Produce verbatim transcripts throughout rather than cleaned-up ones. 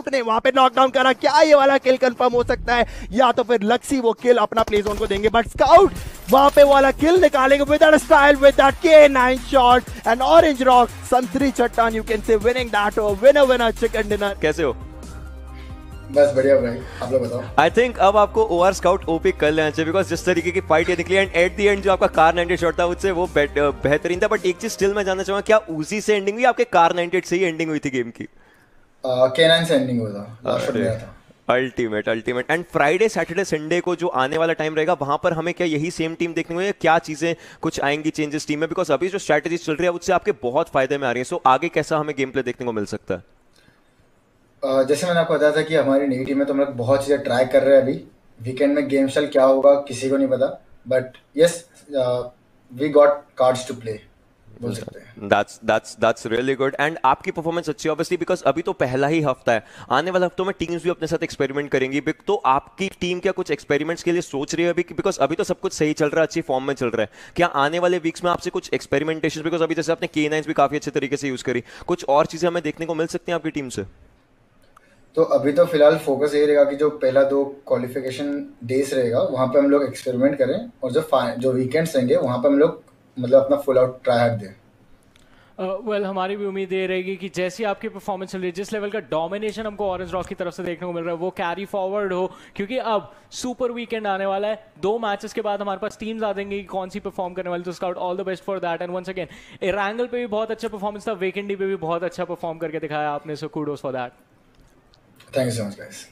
sc0ut ने वहां पे नॉकडाउन करा। क्या ये वाला किल कंफर्म हो सकता है या तो फिर लक्सी वो किल अपना प्ले जोन को देंगे, बट स्काउट वहां पे वाला किल निकालेंगे with that style, with that के nine shot and orange rock संतरी चट्टान you can say winning that और विनर विनर चिकन डिनर। कैसे हो? बस बढ़िया भाई, आप लोग बताओ। आई थिंक अब आपको ओआर स्काउट ओपी कर लेना चाहिए बिकॉज जिस तरीके की फाइट ये निकली एंड एट द एंड जो आपका कार नाइनटी शॉट था उससे वो बेहतरीन था। बट एक चीज स्टिल मैं जानना चाहूंगा, क्या उसी से एंडिंग हुई आपके कार नाइनटी से ही एंडिंग हुई थी गेम की? के नाइन से एंडिंग हुआ था ultimate ultimate. And Friday Saturday Sunday को जो आने वाला टाइम रहेगा वहां पर हमें क्या यही सेम टीम देखने को, क्या चीजें कुछ आएंगी चेंजेस टीम में? बिकॉज अभी जो स्ट्रैटेजी चल रही है उससे आपके बहुत फायदे में आ रही है। सो आगे कैसा हमें गेम प्ले देखने को मिल सकता है? Uh, जैसे मैंने आपको बताया था कि हमारी नई टीम में तो हम लोग बहुत चीज़ें ट्राई कर रहे हैं। अभी वीकेंड में गेम स्टाइल क्या होगा किसी को नहीं पता, but yes we got cards to play बोल सकते हैं। That's that's that's really good. And आपकी परफॉर्मेंस अच्छी है ऑब्वियसली बिकॉज अभी तो पहला ही हफ्ता है, आने वाले हफ्तों में टीम्स भी अपने साथ एक्सपेरिमेंट करेंगी। तो आपकी टीम क्या कुछ एक्सपेरिमेंट्स के लिए सोच रही है अभी? बिकॉज अभी तो सब कुछ सही चल रहा है, अच्छी फॉर्म में चल रहा है। क्या आने वाले वीक्स में आपसे कुछ एक्सपेरिमेंटेशन, बिकॉज अभी जैसे आपने के नाइन भी काफी अच्छे तरीके से यूज करी, कुछ और चीजें हमें देखने को मिल सकती हैं आपकी टीम से? तो अभी तो फिलहाल फोकस यही रहेगा कि जो पहला दो क्वालिफिकेशन डेज रहेगा वहाँ पे हम लोग एक्सपेरिमेंट करें और जो जो वीकेंड्स रहेंगे वहाँ पे हम लोग मतलब अपना फुल आउट ट्राई हार्ड दें। वेल uh, well, हमारी भी उम्मीद ये रहेगी कि जैसी आपकी परफॉर्मेंस चल रही है, जिस लेवल का डोमिनेशन हमको ऑरेंज रॉक की तरफ से देखने को मिल रहा है वो कैरी फॉरवर्ड हो, क्योंकि अब सुपर वीकेंड आने वाला है। दो मैचेस के बाद हमारे पास टीम्स आ देंगी कौन सी परफॉर्म करने वाली, तो Scout all the best for that. And once again Erangel पे भी बहुत अच्छा परफॉर्मेंस था, वेकेंडी पे भी बहुत अच्छा परफॉर्म करके दिखाया आपने, so kudos for that. Thank you so much, guys.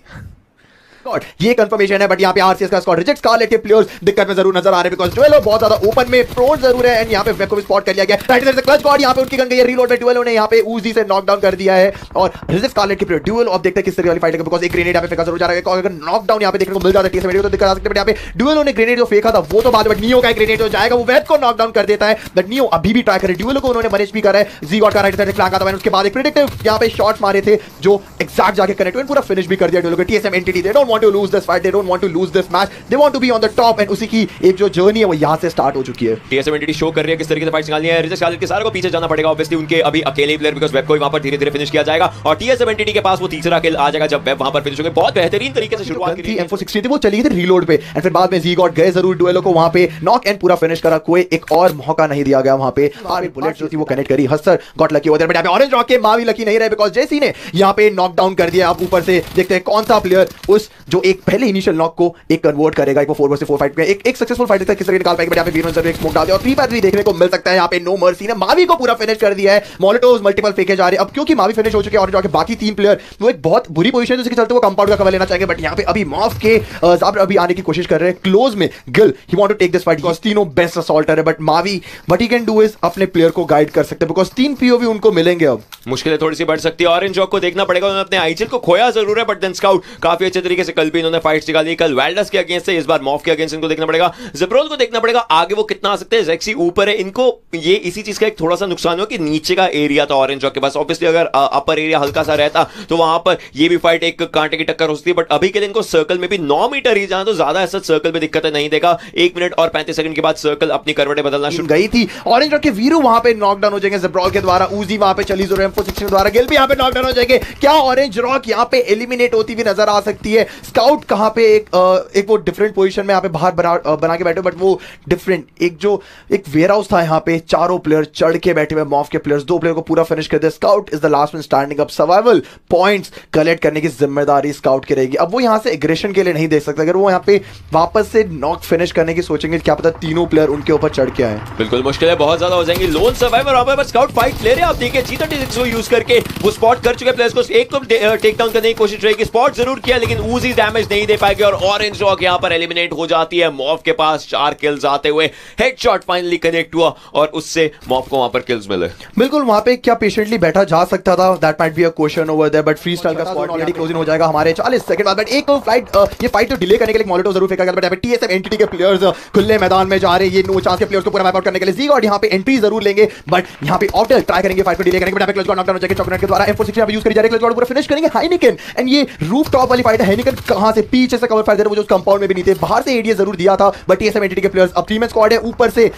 God, ये कंफर्मेशन है, बट यहाँ पे आरसीएस का स्क्वाड रिजेक्ट स्कारलेट के प्लेयर्स दिक्कत में जरूर नजर आ रहे हैं बिकॉज़ ड्यूएलो बहुत ज्यादा ओपन में प्रोन जरूर है एंड यहाँ पे वेको स्पॉट कर लिया गया। राइट साइड से क्लच स्क्वाड यहाँ पे उनकी गन गई है, रीलोड पे ड्यूएलो ने यहाँ पे ऊजी से नॉकडाउन कर दिया है और रिजेक्ट स्कारलेट के प्लेयर ड्यूएलो अब देखते हैं किस तरीके वाली फाइट है बिकॉज़ एक ग्रेनेड यहाँ पे फेंका जरूर जा रहा है और अगर नॉकडाउन यहाँ पे देखने को मिल जाता है टीएसएम एंटिटी तो दिक्कत आ सकती है। बट यहाँ पे ड्यूएलो ने ग्रेनेड जो फेंका था वो तो बाद में नियो का ग्रेनेड जो जाएगा वो वेब को नॉकडाउन कर देता है, बट नियो अभी भी ट्राई कर रहे हैं, ड्यूएलो को उन्होंने मैनेज भी करा है। जी गॉड का राइट साइड से फ्लैग आता है, उसके बाद एक प्रेडिक्टिव यहाँ पे शॉट्स मारे थे जो एग्जैक्ट जाके कनेक्ट हुए, पूरा फिनिश भी कर दिया ड्यूएलो के TSM Entity. They don't want to lose this fight. They don't want to lose this match. They want to be on the top. And उसी की एक जो जर्नी है वो यहाँ से स्टार्ट हो चुकी है। T S M Entity show कर रही है किस तरीके से फाइट निकालनी है। रिजेक्ट स्कारलेट के सारे को पीछे जाना पड़ेगा। Obviously उनके अभी अकेले प्लेयर बिकॉज़ वेब को वहाँ पर धीरे-धीरे फिनिश किया जाएगा और T S M Entity के पास वो तीसरा किल आ जाएगा जब वेब वहाँ पर फिनिश होंगे। बहुत बेहतरीन तरीके से शुरुआत की थी। M four sixty थी वो चली गई थी रीलोड पे एंड फिर बाद में Z God गए जरूर ड्यूएलो को वहाँ पे नॉक एंड पूरा फिनिश करा, कोई एक और मौका नहीं दिया गया वहाँ पे। सारी बुलेट्स जो थी वो कनेक्ट करी, हसर गॉट लकी ओवर। बट यहाँ पे ऑरेंज रॉक के मावी लकी नहीं रहे बिकॉज़ जेसी ने यहाँ पे नॉकडाउन कर दिया। आप ऊपर से देखते हैं कौन सा प्लेयर उस जो एक पहले इनिशियल नॉक को एक कन्वर्ट करेगा, एक वो फोर वर्सेस फोर फाइट में एक एक सक्सेसफुल फाइट तक किस तरीके निकाल पाएगा। बट यहां पे वीरन सर एक स्मोक डाल दिया और थ्री बार भी देखने को मिल सकता है। यहां पे नो मर्सी ने मावी को पूरा फिनिश कर दिया है, मोलेटोव्स मल्टीपल फेंके जा रहे हैं। अब क्योंकि मावी फिनिश हो चुके हैं और जो के बाकी तीन प्लेयर वो एक बहुत बुरी पोजीशन है जिसके चलते वो कंपाउंड का कवर लेना चाहेंगे। बट यहां पे अभी मॉफ के जाबर अभी आने की कोशिश कर रहे हैं क्लोज में, Gill he want to take this fight because तीनों बेस्ट असॉल्टर है। But Mavi what he can do is अपने प्लेयर को गाइड कर सकते हैं बिकॉज़ तीन पीओवी उनको मिलेंगे, अब मुश्किलें थोड़ी सी बढ़ सकती है। ऑरेंज रॉक को देखना पड़ेगा, उन्होंने अपने आईजीएल को खोया जरूर है बट देन स्काउट काफी अच्छे तरीके से कल भी इन्होंने फाइट्स निकाली। कल वेल्डर्स के अगेंस्ट से, इस बार मॉफ के अगेंस्ट इनको देखना पड़ेगा, ज़ेब्रोल को देखना पड़ेगा आगे वो कितना आ सकते हैं। जेक्सी ऊपर है, इनको ये इसी चीज का एक थोड़ा सा नुकसान हो कि नीचे का एरिया था ऑरेंज रॉक के पास। ऑब्वियसली अगर अपर एरिया हल्का सा रहता तो वहां पर ये भी फाइट एक कांटे की टक्कर हो सकती है। बट अभी के लिए इनको सर्कल में भी नौ मीटर ही जाना तो ज्यादा ऐसा सर्कल में दिक्कतें नहीं देगा। एक मिनट और पैंतीस सेकंड के बाद सर्कल अपनी करवटें बदलना शुरू गई थी। ऑरेंज रॉक के वीरू वहां पे नॉकडाउन हो जाएंगे ज़ेब्रोल के द्वारा, ऊजी वहां पे चली जो एम फोर सिक्सटी द्वारा, गिल भी यहां पे नॉकडाउन हो जाएंगे। क्या ऑरेंज रॉक यहां पे एलिमिनेट होती हुई नजर आ सकती है? स्काउट कहां पे एक एक वो डिफरेंट पोजीशन में यहाँ पे बाहर बना बना के बैठे, बट वो डिफरेंट एक जो एक वेयरहाउस था यहाँ पे चारों प्लेयर चढ़ के बैठे हुए। मॉफ के प्लेयर्स दो प्लेयर को पूरा फिनिश कर दिया। Scout is the last man standing up, survival points collect करने की जिम्मेदारी स्काउट की रहेगी। अब वो यहाँ से एग्रेशन के लिए नहीं देख सकता, अगर वो यहाँ पे वापस से नॉक फिनिश करने की सोचेंगे क्या पता तीनों प्लेयर उनके ऊपर चढ़ के आए, बिल्कुल मुश्किल है, बहुत ज्यादा हो जाएंगी। लोन सर्वाइवर स्काउट फाइट ले रहे हैं, आप देखिए जी थर्टी सिक्स को यूज करके वो स्पॉट कर चुके प्लेयर्स को, एक को टेक डाउन करने की कोशिश रहेगी। स्पॉट जरूर किया लेकिन ऊजी डैमेज नहीं दे पाएगी और ऑरेंज रॉक यहाँ पर एलिमिनेट हो जाती है। मॉफ के पास चार किल्स आते हुए, हेडशॉट फाइनली कनेक्ट हुआ और उससे मॉफ को वहां पर किल्स मिले। बिल्कुल वहां पे क्या पेशेंटली बैठा जा सकता था, that might be a question over there, but freestyle का स्पॉट ऑलरेडी क्लोज इन हो जाएगा हमारे चालीस सेकंड बाद। बट एक फ्लाइट ये फाइट तो डिले करने के लिए मॉलेटो जरूर फेंका गया, बट यहां पे टीएसएम एंटिटी के प्लेयर्स खुले मैदान में जा रहे हैं। ये नो चांस के प्लेयर्स को पूरा वाइप आउट करने के लिए जी और यहां पे एंट्री जरूर लेंगे बट यहां पे ऑटल ट्राई करेंगे फाइट को डिले करेंगे। बट यहां पे क्लोज गॉट नॉकडाउन हो जाएगा चॉकलेट के द्वारा, एम फोर सिक्सटी पे यूज करी जा रही है, क्लोज गॉट पूरा फिनिश करेंगे हाइनिकन एंड ये रूफटॉप वाली फाइट है। हाइनिकन कहां से पीछे से कवर फायर दे रहे, वो जो कंपाउंड में भी नहीं थे, बाहर से एरिया जरूर दिया था बट टीएसएम एंटिटी के प्लेयर्स अब टीम स्क्वाड है ऊपर से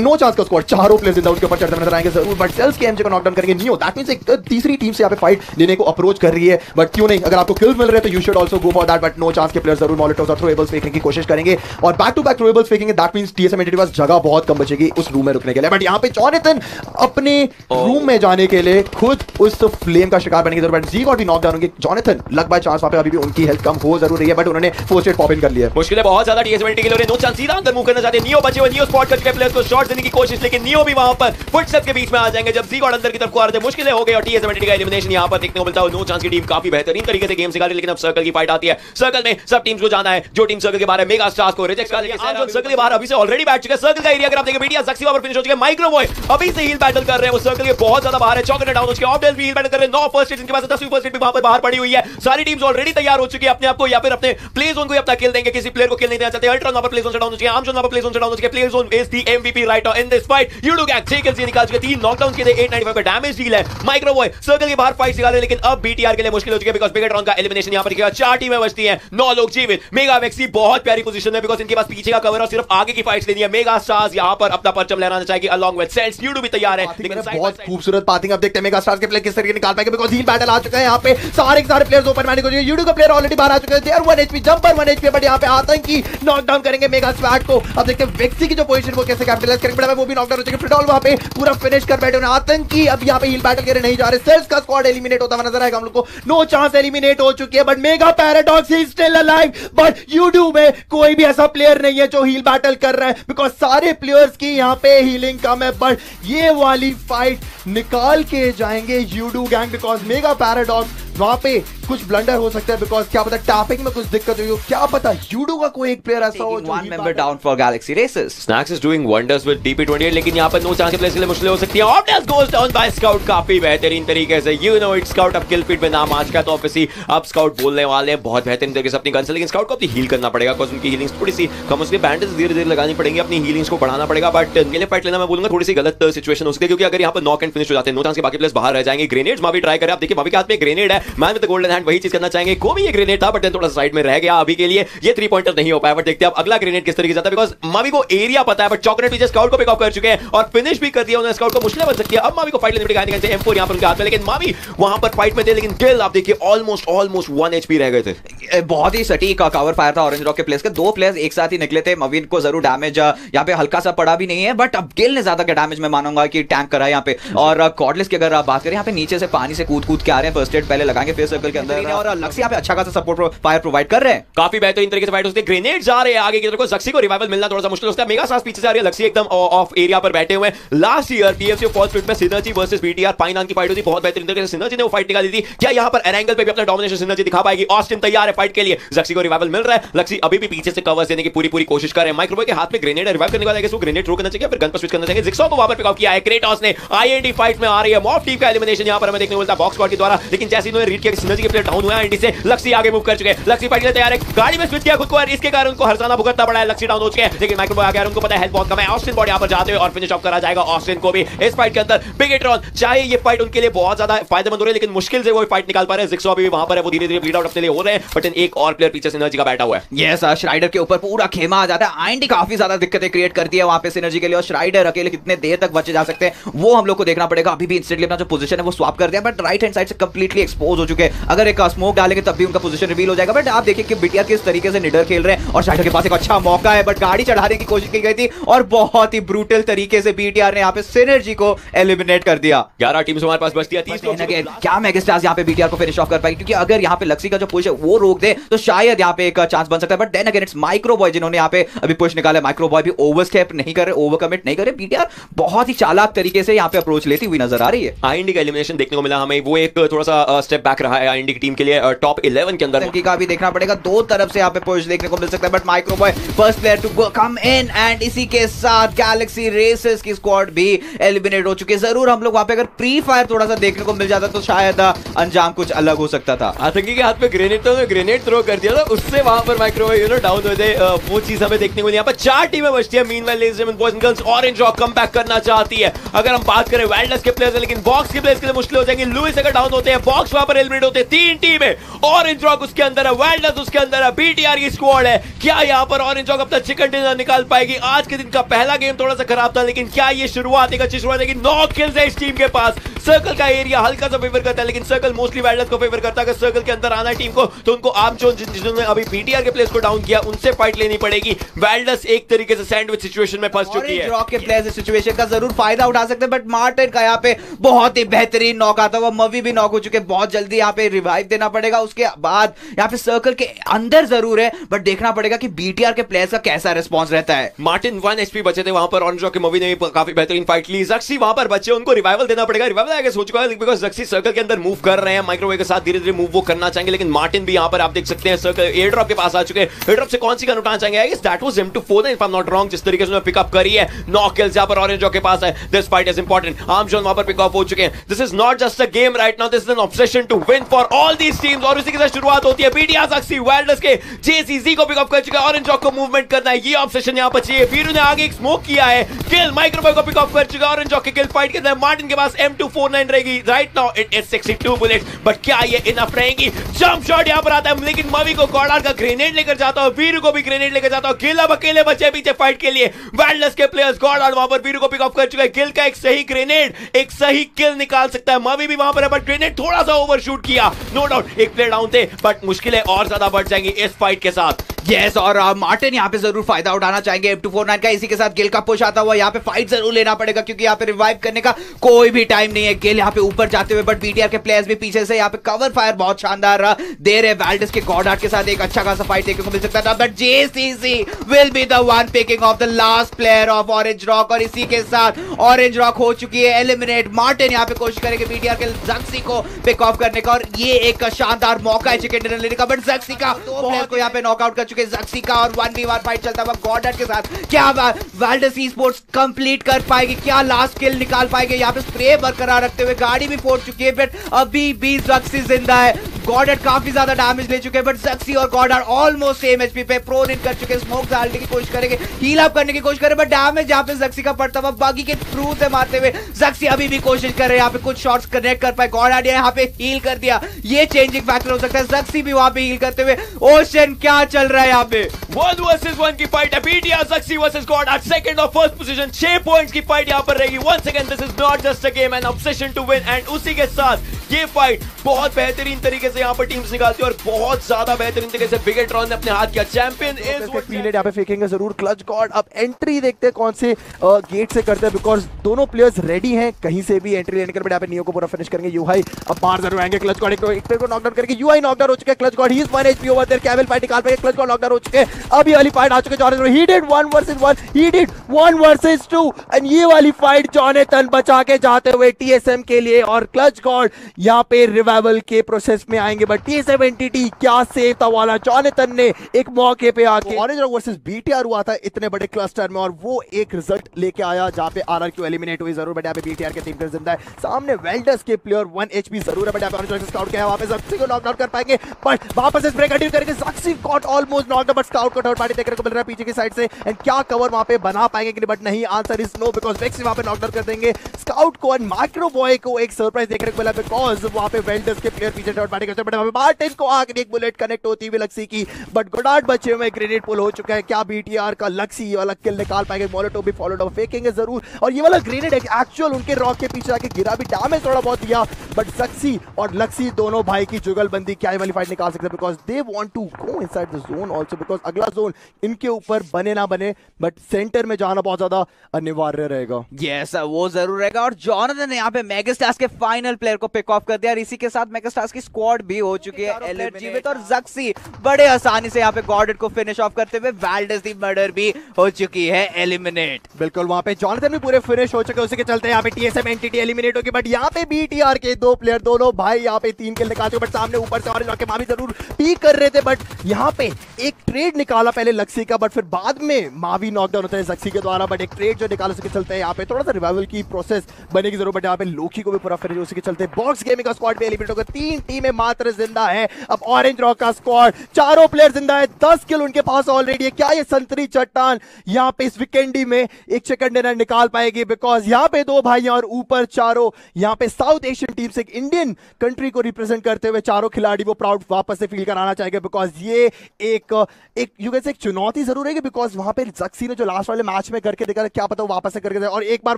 नो चांस का स्क्वाड चारों प्लेयर्स जिंदा उसके ऊपर चढ़ते नजर आएंगे जरूर, बट सेल्स के एमजे को नॉकडाउन करेंगे नियो। दैट मींस एक तीसरी टीम से यहां पे फाइट लेने को अप्रोच कर रही है, बट क्यों नहीं, अगर आपको किल्स मिल रहे तो you should also go for that. But no chance के प्लेयर्स जरूर मॉलिटोव्स और थ्रोएबल्स फेंकने की कोशिश करेंगे और बैक टू बैक थ्रोएबल्स फेंकेंगे। दैट मींस टीएसएम एंटिटी के पास जगह बहुत कम बचेगी उस रूम में रुकने के लिए, बट यहां पे जॉनेथन अपने रूम में जाने के लिए खुद उस फ्लेम का शिकार बनेंगे, but ji got B knockdown होंगे। जॉनेथन लग बाय चांस वहां पे अभी भी उनकी हेल्थ कम हो जरूर रही है, बट उन्होंने फोर्सेड पॉप इन कर लिया। मुश्किल है बहुत ज्यादा टीएसएम एंटिटी के लिए। नो चांस सीधा अंदर मूव करना चाहते हैं, नियो बचे हुए, नियो स्पॉट कर चुके प्लेयर्स को शॉट देने की कोशिश, लेकिन नियो भी वहां पर फुटस्टेप के बीच में आ जाएंगे जब जी गॉट अंदर की तरफ को आ रहे थे। मुश्किल हो गई और टीएसएम एंटिटी का एलिमिनेशन यहां पर देखने को मिलता है। नो चांस की टीम काफी बेहतरीन तरीके से गेम से निकाल रही, लेकिन अब सर्कल की फाइट आती है। सर्कल में सब टीम्स को जाना है, जो टीम सर्कल के बाहर है मेगा स्टार्स को रिजेक्ट कर लेंगे। आज जो सर्कल के बाहर अभी से ऑलरेडी बैठ चुके हैं सर्कल का एरिया, अगर आप देखें बीटीआर जक्सी पर फिनिश हो चुके हैं, माइक्रो बॉय अभी से हील बैटल कर रहे हैं, वो सर्कल के बहुत ज्यादा बाहर है। चॉकलेट डाउन हो चुके हैं, ऑब्डेल भी हील बैटल कर रहे हैं। नौ फर्स्ट हिट जिनके पास दस फर्स्ट हिट भी वहां पर बाहर पड़ी हुई है। सारी टीम्स ऑलरेडी तैयार हो चुकी है अपने आप को या फिर अपने प्ले जोन को अपना खेल देंगे, किसी प्लेयर को खेल नहीं देना चाहते। अल्ट्रा नंबर प्ले जोन से डाउन हो चुके हैं, आम जोन नंबर प्ले जोन से डाउन हो चुके हैं। Play zone is the MVP right now in this fight. You do गैक टेकल्स ये निकाल चुके तीन नॉकडाउन के लिए, आठ सौ पचानवे का डैमेज डील है। माइक्रो बॉय सर्कल के बाहर फाइट निकाल रहे, लेकिन अब बीटीआर के लिए मुश्किल हो चुकी है बिकॉज़ बिगेट्रॉन का एलिमिनेशन यहां पर किया। चार टीमें बचती हैं, नौ लोग जीवित। मेगा वैक्सी बहुत प्यारी पोजीशन में बिकॉज़ इनके पास पीछे का कवर है और सिर्फ आगे की फाइट्स लेनी है। मेगा स्टार्स यहां पर अपना परचम लहराना चाहेगी अलोंग विद सेल्स। यूडू भी तैयार है, लेकिन बहुत खूबसूरत पासिंग अब देखते हैं मेगा स्टार्स के प्लेयर किस तरीके निकाल पाएंगे बिकॉज़ हील बैटल आ चुका है। यहां पे सारे के सारे प्लेयर्स ओपन मैन हो चुके हैं, यूडू का प्लेयर ऑलरेडी बाहर आ चुका है। There one HP jumper one HP, but यहां पे आतंकी नॉकडाउन करेंगे मेगा स्टार्स को। अब देखते हैं वैक्सी की जो पोजीशन वो कैसे कैपिटलाइज करेंगे, वो भी नॉकडाउन हो चुके हैं। फिडोल वहां पे पूरा फिनिश कर बैठे हैं आतंकी। अब यहां पे हील बैटल के नहीं जा रहे, सेल्स का स्क्वाड एलिमिनेट होता हुआ नजर आएगा हम लोग को। नो चांस एलिमिनेट हो चुकी है, but Mega Paradox is still alive, but you do में कोई भी ऐसा प्लेयर नहीं है जो हील बैटल कर रहा है बिकॉज़ सारे प्लेयर्स की यहां पे हीलिंग कम है। बट ये वाली फाइट निकाल के जाएंगे you do gang because Mega Paradox वहां पे कुछ ब्लंडर हो सकता है बिकॉज़ क्या पता टैपिंग में कुछ दिक्कत हुई हो, क्या पता यूडू का कोई एक प्लेयर ऐसा हो जो one member down for Galaxy races. Snacks is doing wonders with DP twenty eight, लेकिन यहां पर नो चांस के प्लेयर्स के लिए मुश्किल हो सकती है। ऑब्डेस गोस डाउन बाय स्काउट, काफी बेहतरीन तरीके से यू नो इट स्काउट अब किल फीड में नाम आज का, तो ऑफिसली अब स्काउट बोलने वाले हैं बहुत बेहतरीन तरीके से अपनी गन से, लेकिन स्काउट को अपनी हील करना पड़ेगा बिकॉज़ उनकी हीलिंग्स थोड़ी सी कम, उसके बैंडेज धीरे-धीरे लगानी पड़ेंगी, अपनी हीलिंग्स को बढ़ाना पड़ेगा। बट इनके लिए फाइट लेना मैं बोलूंगा थोड़ी सी गलत सिचुएशन हो सकती है, क्योंकि अगर यहां पर नॉक एंड फिनिश हो जाते हैं नो चांस के बाकी प्लेयर्स बाहर रह जाएंगे। ग्रेनेड्स मावी ट्राई कर रहे हैं, आप देखिए मावी के हाथ में ग्रेनेड है, man with the golden hand वही चीज करना चाहेंगे। को भी ये ग्रेनेड था बट थोड़ा साइड में रह गया अभी के लिए, ये थ्री पॉइंटर नहीं हो पाया। बट देखते हैं अब अगला ग्रेनेड किस तरीके से जाता है बिकॉज़ मावी को एरिया पता है, बट चॉकलेट भी स्काउट को पिक ऑफ कर चुके हैं और फिनिश भी कर दिया उन्होंने स्काउट को। मुश्किल बन सकती है अब मावी को फाइट लेने के लिए। एम फोर यहां पर उनके हाथ में, लेकिन मावी वहां पर फाइट में थे, लेकिन किल आप देखिए ऑलमोस्ट ऑलमोस्ट वन एचपी रह गए थे। बहुत ही सटीक कवर फायर था ऑरेंज रॉक के प्लेयर्स का, दो प्लेयर्स एक साथ ही निकले थे। मावी को जरूर डैमेज यहां पे हल्का सा पड़ा भी नहीं है, बट अब किल ने ज्यादा का डैमेज मैं मानूंगा कि टैंक करा है यहां पे। और कॉर्डलेस की अगर आप बात करें यहां पे नीचे से पानी से कूद कूद के आ रहे हैं, फर्स्ट एड पहले लगाएंगे फिर सर्कल के अंदर, और लक्ष्य यहां पे अच्छा खासा सपोर्ट फायर प्रोवाइड कर रहे हैं। काफी बेहतरीन तरीके से फाइट होती है, ग्रेनेड जा रहे हैं आगे की तरफ को, जक्सी को रिवाइवल मिलना थोड़ा सा मुश्किल होता है। मेगा सास पीछे से आ रही है, लक्ष्य एकदम ऑफ एरिया पर बैठे हुए हैं। Last year PFC first split में सिनर्जी वर्सेस बीटीआर पाइनान की फाइट हुई थी, बहुत बेहतरीन तरीके से सिनर्जी ने वो फाइट निकाली थी। क्या यहां पर एंगल पे भी अपना डोमिनेशन सिनर्जी दिखा पाएगी? ऑस्टिन तैयार है फाइट के लिए, जक्सी को रिवाइवल मिल रहा है, लक्ष्य अभी भी पीछे से कवर्स देने की पूरी पूरी कोशिश कर रहे हैं। माइक्रोवेव के हाथ में ग्रेनेड रिवाइव करने वाला है, इसको ग्रेनेड थ्रो करना चाहिए फिर गन पर स्विच करना चाहिए। जिक्सो को वहां पर पिक ऑफ किया है क्रेटोस ने, आईएनडी फाइट में आ रही है। मॉब टीम का एलिमिनेशन यहां पर हमें देखने को मिलता है बॉक्स स्क्वाड के द्वारा, लेकिन जैसे इन्होंने रीड किया कि सिनर्जी के प्लेयर डाउन हुए हैं एंटी से, लक्ष्य आगे मूव कर चुके हैं, लक्ष्य फाइट के लिए तैयार है, गाड़ी में स्विच किया खुद को और इसके कारण उनको हरसाना भुगतना पड़ा है। लक्ष्य डाउन हो चुके हैं, लेकिन माइक्रोवेव आ गया, उनको पता है हेल्थ बहुत कम है। ऑस्टिन बॉडी यहां पर जाते हुए और फिनिश ऑफ करा जाएगा ऑस्टिन को भी इस फाइट के अंदर। बिगेट्रॉन चाहे ये फाइट उनके लिए बहुत ज्यादा फायदेमंद हो रही है, लेकिन मुश्किल से वो फाइट निकाल पा रहे हैं। जिक्सो अभी भी वहां पर है, वो धीरे-धीरे ब्लीड आउट अपने लिए हो रहे हैं, बट एक और प्लेयर पीछे सिनर्जी का बैठा हुआ है। यस yes, श्राइडर के ऊपर पूरा खेमा आ जाता है, आईएनडी काफी ज्यादा दिक्कतें क्रिएट करती है वहां पे सिनर्जी के लिए, और श्राइडर अकेले कितने देर तक बचे जा सकते हैं वो हम लोग को देखना पड़ेगा। अभी भी इंस्टेंटली अपना जो पोजीशन है वो स्वैप कर दिया, बट राइट हैंड साइड से कंप्लीटली एक्सपोज हो चुके हैं। अगर एक स्मोक डालेंगे तब भी उनका पोजीशन रिवील हो जाएगा। बट आप देखिए कि बीटीआर किस तरीके से निडर खेल रहे हैं, और श्राइडर के पास एक अच्छा मौका है, बट गाड़ी चढ़ाने की कोशिश की गई थी और बहुत ही ब्रूटल तरीके से बीटीआर ने यहां पे सिनर्जी को एलिमिनेट कर दिया। ग्यारह टीम्स हमारे पास बचती है, तीस लोग क्या मेगास्टार्स यहां पे बीटीआर को फिनिश ऑफ कर पाए, क्योंकि अगर यहां पे लक्सी का जो पुश है वो रोक दे तो शायद यहां पे एक चांस बन सकता है। But then again it's Micro Boy जिन्होंने यहां पे अभी पुश निकाला। माइक्रो बॉय भी ओवरस्टेप नहीं कर रहे, ओवरकमिट नहीं कर रहे, बीटीआर बहुत ही चालाक तरीके से यहां पे अप्रोच लेती हुई नजर आ रही है। आईएनडी का एलिमिनेशन देखने को मिला हमें, वो एक थोड़ा सा स्टेप बैक रहा है आईएनडी की टीम के लिए टॉप इलेवन के अंदर। का भी देखना पड़ेगा, दो तरफ से यहां पे पुश देखने को मिल सकता है। But Micro Boy first player to come in, and इसी के साथ गैलेक्सी रेसेस की स्क्वाड भी एलिमिनेट हो चुकी है। जरूर हम लोग वहां पे अगर प्री फायर थोड़ा सा देखने को मिल जाता तो शायद अंजाम कुछ अलग हो सकता था। आतंकी के हाथ पे ग्रेनेड तो ग्रेनेड थ्रो कर दिया था, उससे वहां पर माइक्रोवेव यू नो डाउन हो गए, वो चीज हमें देखने को नहीं। यहां पर चार टीमें बचती है। Meanwhile ladies and boys and girls Orange Rock comeback करना चाहती है। अगर हम बात करें वेल्डर्स के प्लेयर्स, लेकिन बॉक्स के प्लेयर्स के लिए मुश्किल हो जाएंगे। लुइस अगर डाउन होते हैं, बॉक्स वहां पर एलिमिनेट होते तीन टीम है। ऑरेंज रॉक उसके अंदर है, वेल्डर्स उसके अंदर है, बीटीआर की स्क्वाड है। क्या यहाँ पर ऑरेंज रॉक अपना चिकन डिनर निकाल पाएगी? आज के दिन का पहला गेम थोड़ा सा खराब था, लेकिन क्या ये शुरुआत एक अच्छी शुरुआत है? नौ किल्स है इस टीम के पास। सर्कल का एरिया हल्का सा फेवर करता है, लेकिन सर्कल मोस्टली वेल्डर्स को फेवर करता है। अगर सर्कल के अंदर आना है टीम को तो उनको आम जो जिन्होंने अभी बीटीआर के प्लेयर्स को डाउन किया उनसे फाइट लेनी पड़ेगी। वेल्डर्स एक तरीके से सैंडविच सिचुएशन में फंस चुकी है। रॉक के प्लेयर्स इस सिचुएशन का जरूर फायदा उठा सकते हैं, बट मार्टिन का यहाँ पे बहुत ही बेहतरीन नॉक आता हुआ, मवी भी नॉक हो चुके, बहुत जल्दी यहाँ पे रिवाइव देना पड़ेगा। उसके बाद यहाँ पे सर्कल के अंदर जरूर है, बट देखना पड़ेगा कि बीटीआर के प्लेयर्स का कैसा रिस्पॉन्स रहता है। मार्टिन वन एचपी बचे थे वहां पर, ऑरेंज रॉक के मवी ने काफी बेहतरीन फाइट ली। जक्सी वहां पर बचे, उनको रिवाइवल देना पड़ेगा। रिवाइवल आगे सोच चुका है बिकॉज जक्सी सर्कल के अंदर मूव कर रहे हैं, माइक्रोवेव के साथ धीरे धीरे मूव वो करना चाहेंगे, लेकिन मार्टिन भी यहाँ पर आप देख सकते हैं सर्कल एयर ड्रॉप के पास आ चुके हैं। एयर ड्रॉप से कौन सी गन उठाना चाहेंगे? I guess that was M two four if I am not wrong, जिस तरीके से उन्होंने पिकअप करी है। नॉक किल्स यहाँ पर ऑरेंज रॉक के पास है। दिस फाइट इज इंपॉर्टेंट, आर्मजॉन वहां पर पिकअप हो चुके हैं। This is not just a game right now, this is an obsession to win for all these teams. और इसी के साथ शुरुआत होती है, बीटीआर सक्सी वेल्डर्स के जेसीसी को पिकअप कर चुके हैं। ऑरेंज रॉक को मूवमेंट करना है, ये ऑब्सेशन यहाँ पर चाहिए। वीरू ने आगे एक स्मोक किया है, किल माइक्रोवेव को पिकअप कर चुका है। ऑरेंज रॉक के किल फाइट के अंदर मार्टिन के पास एम टू फोर नाइन रहेगी right now, it is sixty two bullets, but क्या ये इनफ रहेगी? जंप शॉट यहाँ पर आता है, लेकिन मवी को गॉडार का ग्रेनेड लेकर जाता है, वीरू को भी ग्रेनेड लेकर जाता है। गिल अब अकेले बचे पीछे फाइट के लिए। वेल्डर्स के प्लेयर्स गॉडार वहां पर वीरू को पिकअप कर चुका है। गिल का एक सही ग्रेनेड, एक सही किल निकाल सकता है। मवी भी वहां पर है, बट ग्रेनेड थोड़ा सा ओवरशूट किया। नो डाउट एक प्लेयर डाउन थे, बट मुश्किलें और ज्यादा बढ़ जाएंगी इस फाइट के साथ। यस, और मार्टिन यहाँ पे जरूर फायदा उठाना चाहेंगे एम टू फोर नाइन का। इसी के साथ गिल का पुश आता हुआ, यहाँ पे फाइट जरूर लेना पड़ेगा क्योंकि यहाँ पे रिवाइव करने का कोई भी टाइम नहीं है। गिल यहाँ पे ऊपर जाते हुए, बट बीटीआर के प्लेयर्स भी पीछे से यहाँ पे कवर फायर बहुत शानदार दे रहे। वेल्डर्स के गॉडार्ड के साथ एक अच्छा खासा फाइट देखने को मिल सकता था, but JCC will be the one picking off the last player of Orange Rock. और इसी के साथ ऑरेंज रॉक हो चुकी है एलिमिनेट। मार्टिन यहाँ पे कोशिश करेंगे बीटीआर के जक्सी को पिक ऑफ करने का, और ये एक शानदार मौका है चिकन डिनर लेने का, बट जक्सी का प्लेयर को यहाँ पे नॉकआउट कर चुके जक्सी का। और वन बी वन फाइट चलता हुआ गॉडार्ड के साथ, क्या वेल्डर्स ई-स्पोर्ट्स कंप्लीट कर पाएगी? क्या लास्ट किल निकाल पाएंगे? यहाँ पे स्प्रे बरकरार रखते हुए, गाड़ी भी फोड़ चुकी है, बट अभी भी जक्सी जिंदा है। गॉडार्ड काफी ज्यादा डैमेज ले चुके हैं, बट जक्सी और गॉडार्ड ऑलमोस्ट सेम एचपी पे। प्रोन इन कर चुके हैं, स्मोक डालने की कोशिश करेंगे, हील अप करने की कोशिश करें, बट डैमेज यहाँ पे जक्सी का पड़ता हुआ बागी के थ्रू से मारते हुए जक्सी अभी भी कोशिश कर रहे हैं यहाँ पे कुछ शॉट्स कनेक्ट कर पाए। गॉडार्ड यहाँ पे हील कर दिया, ये चेंजिंग फैक्टर हो सकता है। जक्सी भी वहां पे हील करते हुए। ओशन, क्या चल रहा है यहाँ पे? वन वर्सेस वन की फाइट है, बीटीआर जक्सी वर्सेस गॉडार्ड, सेकंड और फर्स्ट पोजीशन, छह पॉइंट्स की फाइट यहाँ पर रहेगी। Once again this is not just a game, an obsession to win. And उसी के साथ ये फाइट बहुत बेहतरीन तरीके से यहाँ पर टीम्स निकालती है, और बहुत ज्यादा बेहतरीन तरीके से बिगेट्रॉन ने अपने हाथ किया। चैंपियन इज पीरियड यहाँ पे फेंकेंगे जरूर क्लच गॉड। अब एंट्री देखते हैं कौन से गेट से करते हैं, बिकॉज दोनों प्लेयर्स रेडी हैं कहीं से भी एंट्री लेने के लिए। यहाँ पे नियो को पूरा फिनिश करेंगे, यूआई अब बाहर जरूर आएंगे। क्लच गॉड एक प्लेयर को नॉकडाउन करके, यूआई नॉकडाउन हो चुके हैं। Clutch God he is one HP over there, कैवल फाइट निकाल पाएंगे? क्लच गॉड नॉकडाउन हो चुके हैं। अब ये वाली फाइट आ चुके Jonathan, he did one versus one, he did one versus two, and ये वाली फाइट जॉनथन बचा के जाते हुए टीएसएम के लिए। और क्लच गॉड यहाँ पे रिवाइवल के प्रोसेस में आएंगे, बट टीएसएम एंटिटी क्या सेव था वाला। जॉनथन ने एक मौके पे आके, ऑरेंज रॉक वर्सेस बीटीआर हुआ था इतने बड़े क्लस्टर में, और वो एक रिजल्ट लेके आया जहाँ पे आरआरक्यू एलिमिनेट हुई जरूर, बट यहाँ पे बीटीआर के टीम जिंदा है। सामने वेल्डर्स के प्लेयर वन एचपी जरूर है, बट यहाँ पे ऑरेंज रॉक स्काउट किया है, वहाँ पे जक्सी को नॉकआउट कर पाएंगे? बट वापस स्प्रे कंटिन्यू करेंगे, जक्सी got almost knocked, but Scout को थर्ड पार्टी देखने को मिल रहा है पीछे की साइड से। एंड क्या कवर वहाँ पे बना पाएंगे? बट नहीं, आंसर इज नो, बिकॉज वेक्सी वहाँ पे नॉकआउट कर देंगे स्काउट को। एंड माइक्रोबॉय को एक सरप्राइज देखने को मिला, बिकॉज वहाँ पे वेल्डर्स के प्लेयर पीछे डॉट पार्टी करते हैं, बट मार्टिन को आखिरी एक बुलेट कनेक्ट होती हुई लक्सी की, बट गॉडार्ड बचे हुए, ग्रेनेड पुल हो चुका है। क्या बीटीआर का लक्सी वाला किल निकाल पाएंगे? मोलोटो भी फॉलोड अप फेंकेंगे जरूर, और ये वाला ग्रेनेड एक्चुअल उनके रॉक के पीछे आके गिरा भी, डैमेज थोड़ा बहुत दिया, बट जक्सी और लक्सी दोनों भाई की जुगलबंदी क्या ये वाली फाइट निकाल सकते हैं? Because they want to go inside the zone also, because अगला जोन इनके ऊपर बने ना बने, बट सेंटर में जाना बहुत ज्यादा अनिवार्य रहेगा। यस, वो जरूर रहेगा। और जॉनथन ने यहाँ पे मेगास्टार्स के फाइनल प्लेयर को पिक ऑफ कर दिया, और इसी के साथ मेगास्टार्स की स्क्वाड भी हो चुकी है एलर्ट जीवित, और जक्सी बड़े आसानी से यहाँ पे गॉडेड को फिनिश ऑफ करते हुए, वेल्डर्स दी मर्डर भी हो चुकी है एलिमिनेट। बिल्कुल, वहां पे जॉनथन भी पूरे फिनिश हो चुके, उसी के चलते यहाँ पे टीएसएम एंटिटी एलिमिनेट होगी, बट यहाँ पे बीटीआर के दो प्लेयर, दोनों भाई यहाँ पे तीन किल निकाल चुके, बट सामने ऊपर से ऑरेंज रॉक के मामी जरूर पीक कर रहे थे, बट यहाँ पे एक ट्रेड निकाला पहले लक्सी का, बट फिर बाद में मावी नॉकडाउन होता है जक्सी के द्वारा, बट एक ट्रेड जो निकाला उसके चलते यहाँ पे थोड़ा सा रिवाइवल की प्रोसेस बनेगी जरूर, बट यहाँ पे लोकी को भी पूरा फिनिश, उसी के चलते बॉक्स गेमिंग का स्क्वाड भी एलिमिनेट होगा। तीन टीमें मात्र जिंदा है अब ऑरेंज रॉक का स्क्वाड, चारों प्लेयर जिंदा है, दस किल उनके पास ऑलरेडी है। क्या ये संतरी चट्टान यहाँ पे इस वीकेंडी में एक सेकंड ना निकाल पाएगी? बिकॉज यहाँ पे दो भाई और ऊपर चारों यहाँ पे साउथ एशियन टीम से इंडियन कंट्री को रिप्रेजेंट करते हुए चारों खिलाड़ी वो प्राउड वापस से फील कराना चाहेंगे। बिकॉज ये एक एक यू कैन से एक चुनौती जरूर है, बिकॉज वहां पे ज़क्सी ने जो लास्ट वाले मैच में करके देखा क्या पता वो वापस से करके, और एक बार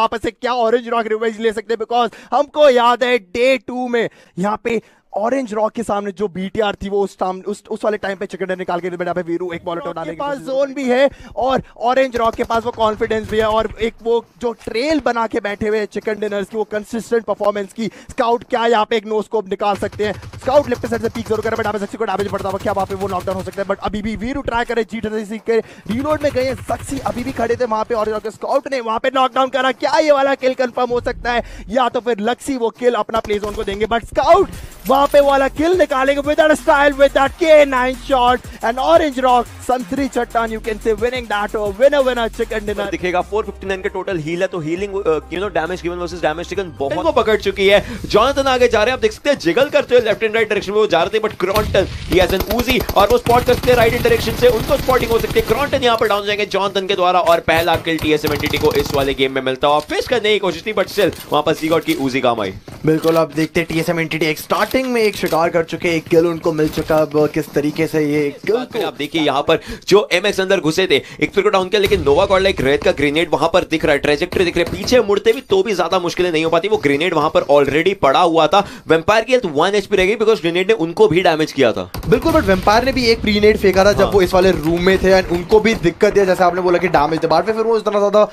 वापस से क्या ऑरेंज रॉक रिवाइज ले सकते हैं? बिकॉज हमको याद है डे टू में यहाँ पे ऑरेंज रॉक के सामने जो बीटीआर थी वो उस टाइम उस, उस वाले टाइम पे चिकन निकाल के बैठा पे वीरू एक बॉलर डालने के पास जोन भी है और ऑरेंज रॉक के पास वो कॉन्फिडेंस भी है और एक वो जो ट्रेल बना के बैठे हुए चिकन डिनर्स की वो कंसिस्टेंट परफॉर्मेंस की। स्काउट क्या यहाँ पे एक नो स्कोप निकाल सकते हैं? स्काउट लेफ्ट साइड से पीक जरूर कर रहा है, ज़क्सी को डैमेज पड़ता हुआ क्या वहाँ पे वो नॉकडाउन हो सकता है, बट अभी भी वीरू ट्राई करे जीट के रीलोड में गए, ज़क्सी अभी भी खड़े थे वहाँ पे ऑरेंज रॉक के, स्काउट ने वहाँ पे नॉकडाउन करा। क्या ये वाला किल कंफर्म हो सकता है या तो फिर ज़क्सी वो किल अपना प्ले जोन को देंगे? बट स्काउट वहां पे वाला किल निकालेंगे with that style with that के nine shot and orange rock संतरी चट्टान you can say winning that और विनर विनर चिकन डिनर दिखेगा। फोर फिफ्टी नाइन के टोटल हील है तो healing you know damage given versus damage taken बहुत को पकड़ चुकी है। जॉनथन आगे जा रहे हैं, आप देख सकते हैं जिगल करते हुए लेफ्ट एंड राइट डायरेक्शन में वो जा रहे थे, but क्रॉन्टन he has an Uzi और वो स्पॉट कर सकते हैं राइट एंड डायरेक्शन से, उनको स्पॉटिंग हो सकती है। क्रॉन्टन यहां पर डाउन जाएंगे जॉनथन के द्वारा और पहला किल टीएसएम एंटिटी को इस वाले गेम में मिलता है। फिश करने की कोशिश थी बट स्टिल वहां पर सीगॉट की ऊजी काम आई। बिल्कुल आप देखते हैं टीएसएम एंटिटी एक स्टार्टिंग में एक शिकार कर चुके, एक किल उनको मिल चुका। अब किस तरीके से ये किल को आप देखिए, यहाँ पर जो एमएक्स अंदर घुसे थे एक फिर को डाउन किया, लेकिन नोवा गॉड लाइक रेड का ग्रेनेड वहां पर दिख रहा है, ट्रेजेक्टरी दिख रही है, पीछे मुड़ते भी तो भी ज्यादा मुश्किलें नहीं हो पाती। वो ग्रेनेड वहां पर ऑलरेडी पड़ा हुआ था, वेम्पायर की हेल्थ वन एचपी रह गई बिकॉज ग्रेनेड ने उनको भी डैमेज किया था। बिल्कुल, बट वेम्पायर ने भी एक ग्रेनेड फेंका था जब वो इस वाले रूम में थे, उनको भी दिक्कत है जैसे आपने बोला कि डैमेज दबाड़ पे फिर वो इतना ज्यादा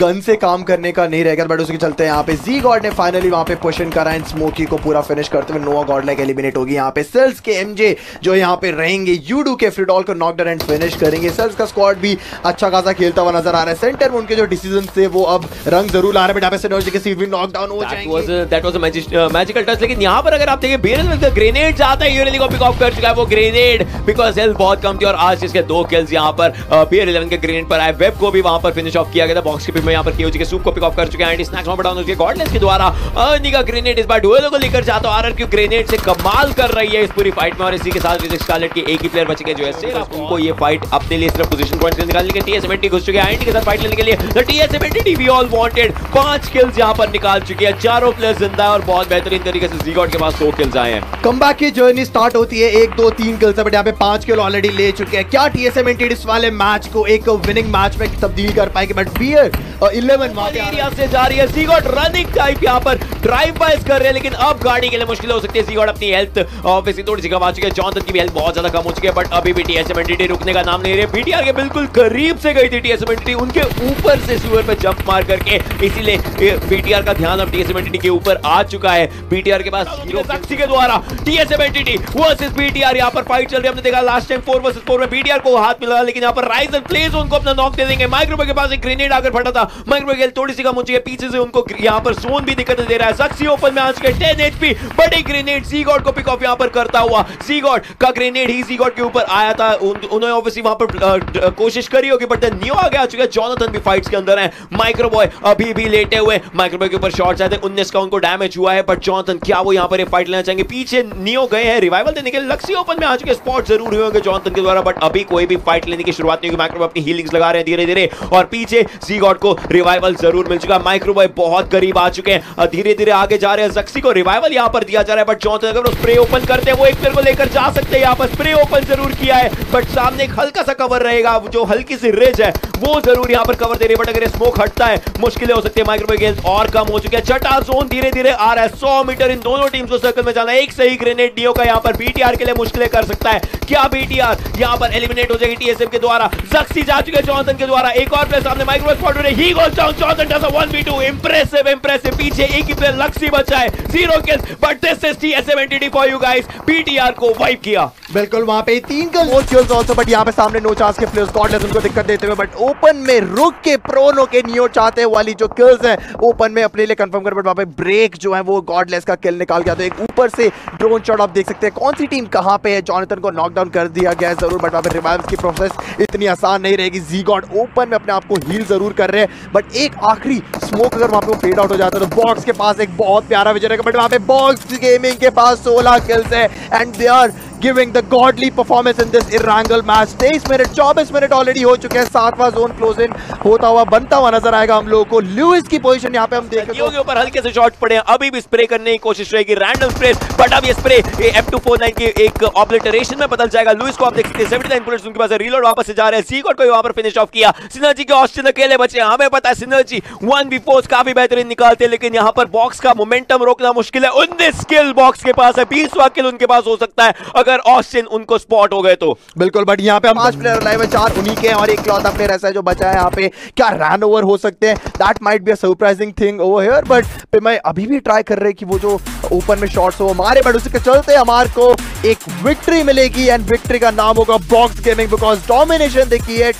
गन से काम करने का नहीं रहेगा। बट उसके चलते यहाँ पे जी गॉड ने फाइनली वहां पे पुश इन करा एंड स्मोकी को पूरा फिनिश करते हुए नोवा गॉड लाइक एलिमिनेट होगी। यहाँ पे सेल्स के एमजे जो यहाँ पे रहेंगे यूडू के फ्रीडॉल को नॉकडाउन एंड फिनिश करेंगे। सेल्स का स्क्वाड भी अच्छा खासा खेलता हुआ नजर आ रहा है, सेंटर में उनके जो डिसीजन थे वो अब रंग जरूर ला रहे हैं, बट यहाँ पे सिनर्जी के सीवी नॉकडाउन हो जाएंगे। That was a magical touch, लेकिन यहाँ पर अगर आप देखें बेरल में तो ग्रेनेड जाता है, यूरिली को पिक ऑफ कर चुका है वो ग्रेनेड बिकॉज हेल्थ बहुत कम थी और आज इसके दो किल्स यहाँ पर बेयर इलेवन के ग्रेनेड पर आए। वेब को भी वहां पर फिनिश ऑफ किया गया था, बॉक्स कीपिंग में यहाँ पर केओजी के सूप को पिक ऑफ कर चुके हैं एंड स्नैक्स वहां पर डाउन हो चुके गॉडलेस के द्वारा। अर्नी का ग्रेनेड इस बार डुएलो को लेकर जाता है, आरआरक्यू ग्रेनेड से कमाल कर रही है इस पूरी फाइट में और इसी के साथ रिजेक्ट स्कारलेट के एक ही प्लेयर बच गए जो है सिर्फ उनको ये फाइट अपने लिए सिर्फ पोजीशन पॉइंट्स निकालने के टीएसएम एंटिटी घुस चुके हैं एंटी के साथ फाइट लेने के लिए। The TSM Entity we all wanted पांच किल्स यहां पर निकाल चुकी है, चारों प्लेयर जिंदा है और बहुत बेहतरीन तरीके से ज़ी गॉड के पास दो किल्स आए हैं। कमबैक की जर्नी स्टार्ट होती है एक दो तीन किल्स से, बट यहां पे पांच किल ऑलरेडी ले चुके हैं। क्या टीएसएम एंटिटी इस वाले मैच को एक विनिंग मैच में तब्दील कर पाएगी? बट बीयर इलेवन वाले एरिया से जा रही है, ज़ी गॉड रनिंग टाइप यहां पर ड्राइव बाइज कर रहे हैं लेकिन अब गाड़ी के लिए मुश्किल हो सकती है। ज़ी गॉड अपनी हेल्थ ऑब्वियसली थोड़ी सी कम आ चुकी है, जॉनसन की भी हेल्थ बहुत ज्यादा कम हो चुकी है, बट अभी भी टीएसएम एंटिटी रुकने का नाम नहीं ले रही। बीटीआर के बिल्कुल करीब से गई थी टीएसएम एंटिटी, उनके ऊपर से सीवर पे जंप मार करके, इसीलिए बीटीआर का ध्यान अब टीएसएम एंटिटी के ऊपर आ चुका है। बीटीआर के पास ज़क्सी के द्वारा टीएसएम एंटिटी वर्सेस बीटीआर यहां पर फाइट चल रही है, हमने देखा last time four versus four में बीटीआर को हाथ मिला लेकिन यहां पर राइज एंड प्लेस उनको अपना नॉक दे देंगे। माइक्रोबे के पास एक ग्रेनेड आकर फटा था, माइक्रोबे की थोड़ी सी कम हो चुकी है, पीछे से उनको यहां पर जोन भी दिक्कत दे रहा है। ज़क्सी ओपन में आ चुके टेन एचपी, बट एक ग्रेनेड ज़ी गॉड को पिक ऑफ यहां पर करता हुआ, ज़ी गॉड का ग्रेनेड ही ज़ी गॉड के ऊपर आया था, उन्होंने ऑब्वियसली वहां पर कोशिश करी होगी बट नियो आगे आ चुका है। जॉनथन भी फाइट्स के अंदर है, माइक्रोबॉय अभी भी लेटे हुए, माइक्रोबॉय के ऊपर शॉट्स आए थे, उन्नीस का उनको डैमेज हुआ है, बट जॉनथन क्या वो यहां पर ये फाइट लेना चाहेंगे? पीछे नियो गए हैं रिवाइवल देने के लिए, ज़क्सी ओपन में आ चुके, स्पॉट जरूर हुए होंगे जॉनथन के द्वारा बट अभी कोई भी फाइट लेने की शुरुआत नहीं होगी। माइक्रोबॉय अपनी हीलिंग्स लगा रहे हैं धीरे धीरे और पीछे ज़ी गॉड को रिवाइवल जरूर मिल चुका है, माइक्रोबॉय बहुत करीब आ चुके हैं, धीरे धीरे आगे जा रहे हैं। ज़क्सी को रिवाइवल यहां पर दिया जा रहा है बट जॉनथन अगर स्प्रे ओपन करते हैं वो एक प्लेयर को लेकर जा सकते हैं, यहां पर स्प्रे ओपन जरूर किया है बट सामने एक हल्का सा कवर रहेगा, जो हल्की सी रेज है वो जरूर यहाँ पर कवर दे रही है, बट अगर स्मोक हटता है मुश्किलें हो सकती है। माइक्रोवेव गेंस और कम हो चुके हैं, छठा जोन धीरे धीरे आ रहा है, सौ मीटर इन दोनों टीम्स को सर्कल में जाना है, एक सही ग्रेनेड डीओ का यहाँ पर बीटीआर के लिए मुश्किलें कर सकता है। क्या बीटीआर यहाँ पर एलिमिनेट हो जाएगी टीएसएम के द्वारा? ज़क्सी जा चुके हैं जॉनथन के द्वारा, एक और प्लेयर सामने Microwave squad he goes down, Jonathan does a one v two, impressive impressive, पीछे एक ही प्लेयर ज़क्सी बचा है, zero kills but this is TSM Entity for you guys, BTR को वाइप किया। बिल्कुल वहां पे तीन गोल्स, बट यहां पे सामने नो चांस के प्लेयर्स गॉडलेस उनको दिक्कत देते हुए, बट ओपन में रुक के प्रोनो के नियो चाहते वाली जो किल्स हैं ओपन में अपने लिए कंफर्म कर, बट वहां पे ब्रेक जो है वो गॉडलेस का किल निकाल गया। तो एक ऊपर से ड्रोन शॉट आप देख सकते हैं कौन सी टीम कहां पे है, जॉनथन को नॉकडाउन कर दिया गया जरूर, बट वहां पे रिवाइव्स की प्रोसेस इतनी आसान नहीं रहेगी। जी गॉड ओपन में अपने आप को हील जरूर कर रहे हैं, बट एक आखिरी स्मोक अगर वहां पे फेड आउट हो जाता है तो बॉक्स के पास एक बहुत प्यारा विजय, बट वहां पे बॉक्स गेमिंग के पास सोलह किल्स है and they are giving the godly performance in this Irangle match। तेईस मिनट चौबीस मिनट ऑलरेडी हो चुके हैं, सातवां जोन क्लोज इन होता हुआ बनता हुआ नजर आएगा हम लोगों को। लुइस की पोजीशन यहां पे हम देख सकते हैं, ऊपर हल्के से शॉट पड़े हैं, अभी भी स्प्रे करने की कोशिश रहेगी रैंडम स्प्रे, बट अब ये spray F two four nine के एक ऑब्लिटरेशन में बदल जाएगा। लुइस को आप देख सकते हैं उन्यासी बुलेट्स उनके पास है, रीलोड वापस से जा रहे हैं, सीगॉट को यहां पर फिनिश ऑफ किया। सिनर्जी के ऑस्टिन अकेले बचे, हमें पता है सिनर्जी वन वी फोर काफी बेहतरीन निकालते हैं, लेकिन यहां पर बॉक्स का मोमेंटम रोकना मुश्किल है। उन्नीस किल बॉक्स के पास है, बीसवां किल उनके पास हो सकता है ऑस्टिन उनको स्पॉट हो गए तो। बिल्कुल, बट यहाँ पे हम पांच प्लेयर लाइव है, चार उन्हीं के हैं और एक क्लॉथ अपने रहता है जो बचा है। यहाँ पे क्या रन ओवर हो सकते हैं, that might be a surprising thing over here, but मैं अभी भी ट्राई कर रहे हैं कि वो जो ओपन में शॉट्स हो हमारे, बट उसके चलते हमारे को एक विक्ट्री मिलेगी एंड विक्ट्री का नाम होगा बॉक्स गेमिंग, बिकॉज डोमिनेशन देखिए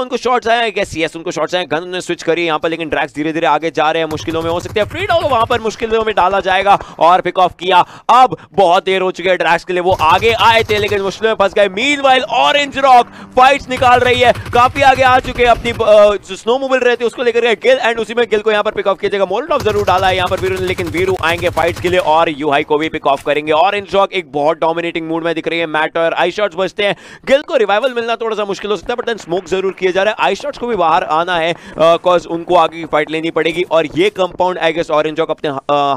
उनको शॉट्स आए हैं, यस उनको शॉट्स आए, गन उन्होंने स्विच करी यहाँ पर, लेकिन ड्रैक्स धीरे धीरे आगे जा रहे हैं, मुश्किलों में हो सकते हैं, फ्री डॉग वहां पर मुश्किलों में डाला जाएगा और पिक ऑफ किया। अब बहुत देर हो चुकी है, ड्रैक्स के लिए वो आगे आए थे लेकिन मुश्किलों में फंस गए। मीनवाइल ऑरेंज रॉक फाइट्स निकाल रही है, काफी आगे आ चुके हैं, अपनी जो स्नो मोबाइल रहती है उसको लेकर गए गिल एंड उसी में गिल को यहाँ पर पिक ऑफ किया जाएगा। मोल्टॉफ जरूर डाला है यहाँ पर वीरू ने, लेकिन वीरू आएंगे फाइट्स के लिए और यूहाई को भी पिक ऑफ करेंगे। ऑरेंज रॉक एक बहुत डोमिनेटिंग मूड में दिख रही है, मैट और आई शॉट्स बचते हैं, गिल को रिवाइवल मिलना थोड़ा सा मुश्किल हो सकता है, बट देन स्मोक जरूर किया जा रहा है, आई शॉट्स को भी बाहर आना है बिकॉज उनको आगे की फाइट लेनी पड़ेगी और ये compound I guess Orange Rock अपने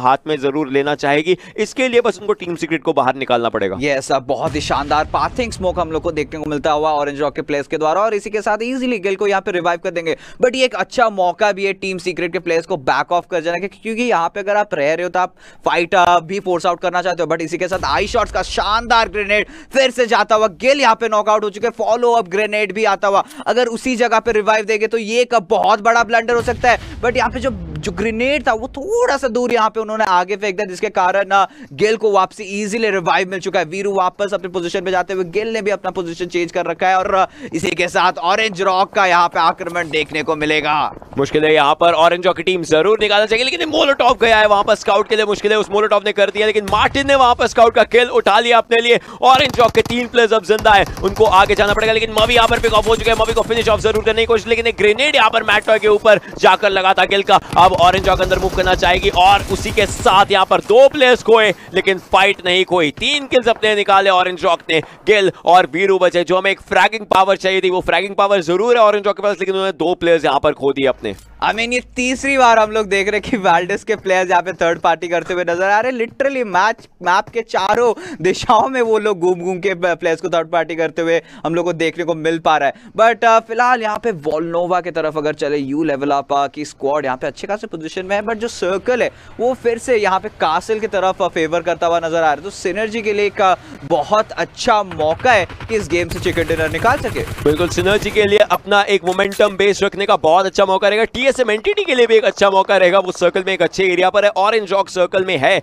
हाथ में जरूर लेना चाहेगी, इसके लिए बस उनको टीम सीक्रेट को बाहर निकालना पड़ेगा। यस, अब बहुत ही शानदार पाथिंग स्मोक हम लोग को देखने को मिलता हुआ ऑरेंज रॉक के प्लेयर्स के द्वारा और इसी के साथ इजीली गिल को यहाँ पे रिवाइव कर देंगे, बट ये एक अच्छा मौका भी है टीम सीक्रेट के प्लेयर्स को बैक ऑफ कर जाना, क्योंकि यहाँ पे अगर आप रह रहे हो तो आप फाइट भी फोर्स आउट करना चाहते हो, बट इसी के साथ आई शॉट्स का शानदार ग्रेनेड फिर से जाता हुआ, गिल यहाँ पे नॉकआउट हो चुके, फॉलो अप ग्रेनेड भी आता हुआ, अगर उसी जगह पे रिवाइव देंगे तो ये एक बहुत बड़ा ब्लंडर हो सकता है, बट यहाँ पे जो जो ग्रेनेड था वो थोड़ा सा दूर यहाँ पे उन्होंने आगे फेंक दिया, जिसके कारण गिल को वापसी इजीली रिवाइव मिल चुका है। वीरू वापस अपने पोजीशन पे जाते हुए, गिल ने भी अपना पोजीशन चेंज कर रखा है और इसी के साथ ऑरेंज रॉक का यहाँ पे आक्रमण देखने को मिलेगा। मुश्किल है यहाँ पर ऑरेंज रॉक की टीम जरूर निकालना चाहिए, लेकिन मोलोटॉफ गया है वहां पर स्काउट के लिए, मुश्किल है उस मोलोटॉफ ने कर दिया, लेकिन मार्टिन ने वहां पर स्काउट का किल उठा लिया अपने लिए। ऑरेंज रॉक के तीन प्लेयर्स अब जिंदा है, उनको आगे जाना पड़ेगा, लेकिन मवी यहाँ पर पिक ऑफ हो चुका है, मवी को फिनिश ऑफ जरूर करने की कोशिश, लेकिन एक ग्रेनेड यहाँ पर मैटॉय के ऊपर जाकर लगा था गिल का। अब ऑरेंज रॉक अंदर मूव करना चाहेगी और उसी के साथ यहाँ पर दो प्लेयर्स खोए लेकिन फाइट नहीं खोई, तीन किल्स अपने निकाले ऑरेंज रॉक ने, गिल और वीरू बचे। जो हमें एक फ्रैगिंग पावर चाहिए थी वो फ्रैगिंग पावर जरूर है ऑरेंज रॉक के पास, लेकिन उन्होंने दो प्लेयर्स यहाँ पर खो दिए अपने। आई I मीन mean, ये तीसरी बार हम लोग देख रहे हैं कि वेल्डर्स के प्लेयर्स यहाँ पे थर्ड पार्टी करते हुए नजर आ रहे हैं, लिटरली मैच मैप के चारों दिशाओं में वो लोग घूम घूम के प्लेयर्स को थर्ड पार्टी करते हुए हम लोग को देखने को मिल पा रहा है। बट फिलहाल यहाँ पे वॉलनोवा की तरफ अगर चले, यू लेवल अप की स्क्वाड यहाँ पे अच्छे खासे पोजिशन में है, बट जो सर्कल है वो फिर से यहाँ पे कासिल की तरफ फेवर करता हुआ नजर आ रहा है, तो सिनर्जी के लिए एक बहुत अच्छा मौका है कि इस गेम से चिकन डिनर निकाल सके। बिल्कुल, सिनर्जी के लिए अपना एक मोमेंटम बेस रखने का बहुत अच्छा मौका रहेगा, टीएसएम एंटिटी के लिए भी एक अच्छा मौका रहेगा, वो सर्कल में एक अच्छे एरिया पर है, ऑरेंज रॉक सर्कल में है,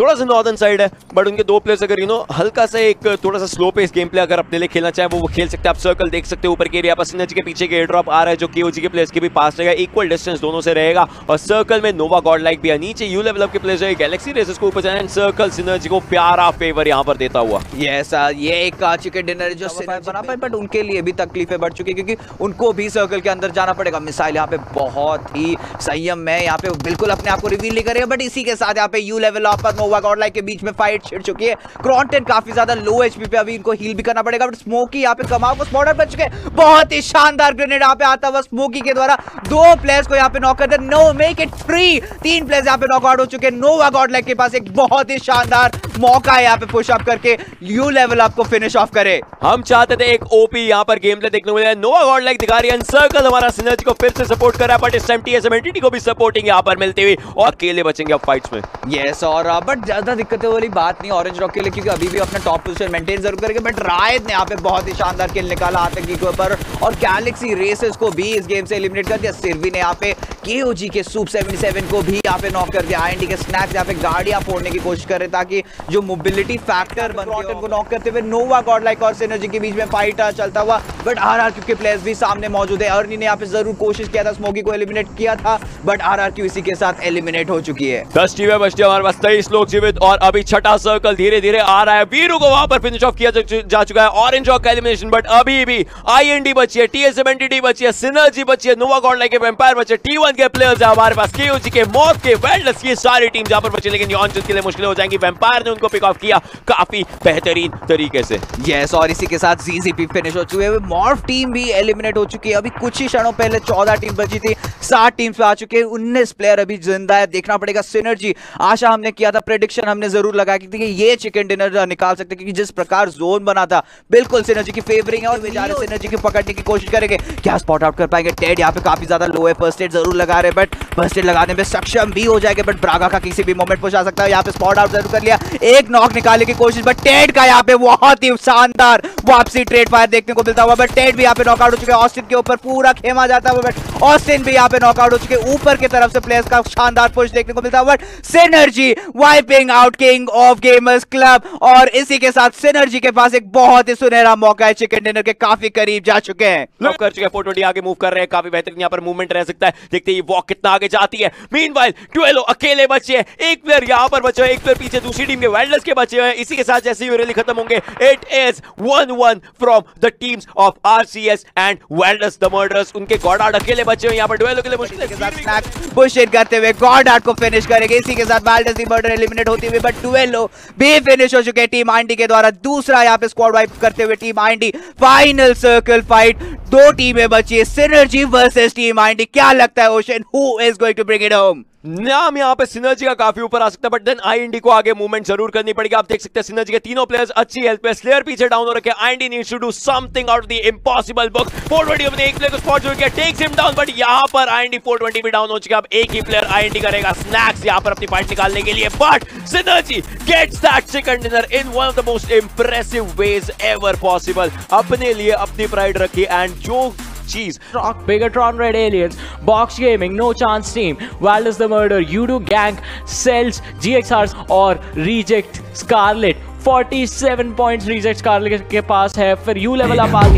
थोड़ा सा नॉर्दर्न साइड है, बट उनके दो प्लेयर्स अगर यू नो हल्का सा एक थोड़ा सा स्लो पेस गेम प्ले अगर अपने लिए खेलना चाहे वो वो खेल सकते हैं। आप सर्कल देख सकते हो ऊपर के एरिया पर, सिनर्जी के पीछे के एयर ड्रॉप आ रहा है जो केओजी के प्लेयर्स के भी पास रहेगा, इक्वल डिस्टेंस दोनों से रहेगा और सर्कल में नोवा गॉड लाइक भी है, नीचे यू लेवल अप के प्लेयर्स है, गैलेक्सी रेसेस को ऊपर जाना है, सर्कल सिनर्जी को प्यारा फेवर यहाँ पर देता हुआ। यस, ये एक चिकन डिनर जो सिनर्जी बना पाए, बट उनके लिए भी तकलीफें बढ़ चुकी है क्योंकि उनको भी सर्कल के अंदर जाना पड़ेगा। मिसाइल यहाँ पे बहुत ही संयम में यहाँ पे बिल्कुल अपने आप को रिवील नहीं कर रही है, बट इसी के साथ यहाँ पे यू लेवल अप और नोवा गॉड लाइक के बीच में फाइट छिड़ चुकी है। क्रॉन्टेन काफी ज्यादा लो एचपी पे, अभी इनको हील भी करना पड़ेगा, बट स्मोकी यहाँ पे कमाल को स्पॉटर बच चुके, बहुत ही शानदार ग्रेनेड यहाँ पे आता हुआ स्मोकी के द्वारा दो प्लेयर्स को यहाँ पे नॉक कर दिया। नो मेक इट फ्री, तीन प्लेयर्स यहाँ पे नॉकआउट हो चुके। नोवा गॉड लाइक के पास एक बहुत ही शानदार मौका है यहाँ पे पुश अप करके यू लेवल अप को फिनिश ऑफ करे। हम चाहते थे एक ओपी यहाँ पर गेम प्ले देखने को मिला, नोवा गॉड लाइक दिखा रही है, सर्कल हमारा सिनर्जी को फिर से सपोर्ट कर रहा है, बट बट इस टाइम टीएसएम एंटिटी को भी सपोर्टिंग यहाँ पर मिलते हुए और अकेले बचेंगे अब फाइट्स में। यस और बट ज्यादा दिक्कतें वाली बात नहीं ऑरेंज रॉक के लिए, क्योंकि अभी भी अपना टॉप पोजीशन मेंटेन जरूर करेंगे। बट रायद ने यहाँ पे बहुत ही शानदार खेल निकाला आतंकी के ऊपर और गैलेक्सी रेसेस को भी इस गेम से एलिमिनेट कर दिया। सिर्वी ने यहाँ पे केओजी के सूप सत्तर को भी यहाँ पे नॉक कर दिया। आईएनडी के स्नैक्स यहाँ पे गाड़ियां फोड़ने की कोशिश कर रहे ताकि जो मोबिलिटी फैक्टर बनते को नॉक करते हुए नोवा गॉडलाइक और सिनर्जी के बीच में फाइट चलता हुआ। बट आरआरक्यू के प्लेयर्स भी सामने मौजूद है। अर्नी ने यहाँ पे जरूर कोशिश किया था, स्मोगी को एलिमिनेट किया था, बट आरआरक्यू इसी के साथ एलिमिनेट हो चुकी है। दस टीमें बचती है हमारे पास, तेईस लोग जीवित और अभी छठा सर्कल धीरे धीरे आ रहा है। वीरू को वहां पर फिनिश ऑफ किया जा चुका है ऑरेंज रॉक का एलिमिनेशन। बट अभी भी आईएनडी बची है, टीएसएम एंटिटी बची है, सिनर्जी बची है, नोवा गॉडलाइक के वैम्पायर बचे, टी वन के प्लेयर्स है हमारे पास, केओजी के मॉब के वेल्डर्स की सारी टीम जहां पर बची, लेकिन के लिए मुश्किल हो जाएंगी। वैम्पायर ने उनको पिक ऑफ किया काफी बेहतरीन तरीके से। यस और इसी के साथ जीजीपी फिनिश हो चुके हैं। मॉर्फ टीम भी एलिमिनेट हो चुकी है। अभी कुछ ही क्षणों पहले चौदह टीम बची थी, सात टीम्स पे आ चुके हैं, उन्नीस प्लेयर अभी जिंदा है। देखना पड़ेगा सिनर्जी, आशा हमने किया था, प्रेडिक्शन हमने जरूर लगाया कि ये चिकन डिनर निकाल सकते क्योंकि जिस प्रकार जोन बना था बिल्कुल सिनर्जी की फेवरिंग है और बेचारे सिनर्जी की पकड़ने की कोशिश करेंगे। क्या स्पॉट आउट कर पाएंगे? टेड यहाँ पे काफी ज्यादा लो है, फर्स्ट एड जरूर लगा रहे बट फर्स्ट एड लगाने में सक्षम भी हो जाएगा। बट ब्रागा का किसी भी मोमेंट पहुंचा सकता है। यहाँ पे स्पॉट आउट जरूर कर लिया, एक नॉक निकालने की कोशिश, बट टेड का यहाँ पे बहुत ही शानदार वापसी ट्रेड फायर देखने को मिलता हुआ। बट टेड भी यहाँ पे नॉकआउट हो चुके हैं। ऑस्टिन के ऊपर पूरा खेमा जाता हुआ, बट ऑस्टिन भी यहाँ पे नॉकआउट हो चुके। ऊपर की तरफ से प्लेयर्स का शानदार पुश देखने को मिलता हुआ। Synergy wiping out King of Gamers Club और इसी के साथ सिनर्जी के पास एक बहुत ही सुनहरा मौका है, चिकन डिनर के काफी करीब जा चुके हैं। लॉक कर चुके हैं, फोर ट्वेंटी आगे मूव कर रहे हैं, काफी बेहतरीन यहाँ पर मूवमेंट रह सकता है। देखते हैं ये वॉक कितना आगे जाती है। मीनवाइल ट्वेलो अकेले बचे हैं, एक प्लेयर यहाँ पर बचे हैं, एक प्लेयर पीछे दूसरी टीम के वेल्डर्स के बचे हुए हैं। इसी के साथ जैसे ही रैली खत्म होंगे it is one one from the teams of RCS and welders the murderers. उनके गॉडार्ड अकेले बचे हुए यहाँ पर ट्वेलो के लिए मुश्किल के साथ स्नैक पुश इन करते हुए गॉडार्ड को फिनिश करेंगे। इसी के साथ वेल्डर्स द मर्डर एलिमिनेट होते हुए बट ट्वेलो भी फिनिश हो चुके हैं टीम आईएनडी के द्वारा। दूसरा यहाँ पे स्क्वाड वाइप करते हुए team IND. Final circle fight, दो टीमें बची है, सिनर्जी वर्सेस टीम आईएनडी। क्या लगता है Ocean, who is going to bring it home? नाम यहाँ पे सिनर्जी का काफी ऊपर आ सकता है बट देन आईएनडी को आगे मूवमेंट जरूर करनी पड़ेगी। आप देख सकते हैं सिनर्जी के तीनों प्लेयर्स अच्छी हेल्थ पे, स्लेयर पीछे डाउन हो रखे। IND needs to do something out of the impossible book. Four twenty ने एक प्लेयर को स्पॉट जरूर किया, टेक्स हिम डाउन, बट यहाँ पर आईएनडी फोर ट्वेंटी भी डाउन हो चुका। अब एक ही प्लेयर आईएनडी करेगा स्नैक्स यहाँ पर अपनी फाइट निकालने के लिए, but Synergy gets that chicken dinner in one of the most impressive ways ever possible. अपने लिए अपनी प्राइड रखी एंड जो चीज Rock, Bigetron Red, Aliens, Box Gaming, No Chance Team, Welders the Murder, You Do Gang, Cells, G X R S और Reject Scarlet। सैंतालीस points Reject Scarlett के पास है। फिर यू लेवल अप आ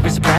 गई।